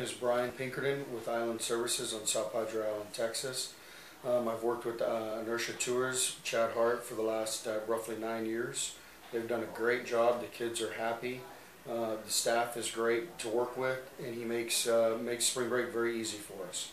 My name is Brian Pinkerton with Island Services on South Padre Island, Texas. I've worked with Inertia Tours, Chad Hart, for the last roughly 9 years. They've done a great job. The kids are happy. The staff is great to work with, and he makes spring break very easy for us.